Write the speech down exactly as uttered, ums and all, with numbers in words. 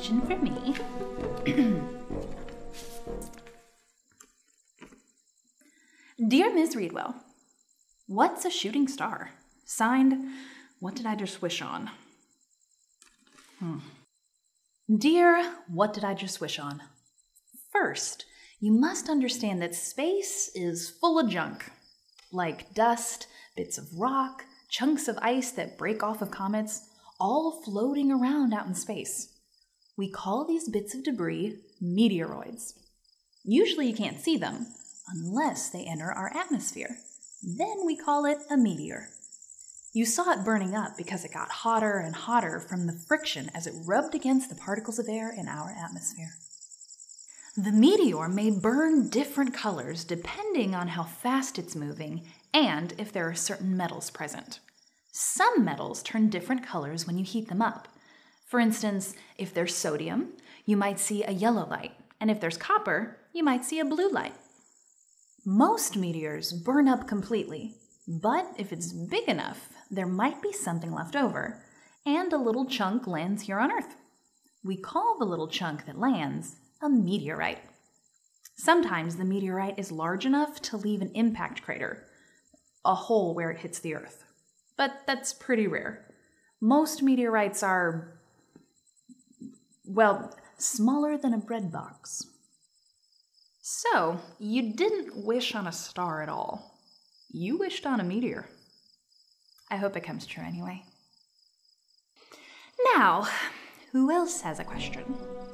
question for me. Dear Miz Readwell, what's a shooting star? Signed, what did I just wish on? Hmm. Dear, what did I just wish on? First, you must understand that space is full of junk, like dust, bits of rock, chunks of ice that break off of comets, all floating around out in space. We call these bits of debris meteoroids. Usually you can't see them unless they enter our atmosphere. Then we call it a meteor. You saw it burning up because it got hotter and hotter from the friction as it rubbed against the particles of air in our atmosphere. The meteor may burn different colors depending on how fast it's moving and if there are certain metals present. Some metals turn different colors when you heat them up. For instance, if there's sodium, you might see a yellow light, and if there's copper, you might see a blue light. Most meteors burn up completely, but if it's big enough, there might be something left over, and a little chunk lands here on Earth. We call the little chunk that lands a meteorite. Sometimes the meteorite is large enough to leave an impact crater, a hole where it hits the Earth. But that's pretty rare. Most meteorites are, well, smaller than a bread box. So, you didn't wish on a star at all. You wished on a meteor. I hope it comes true anyway. Now, who else has a question?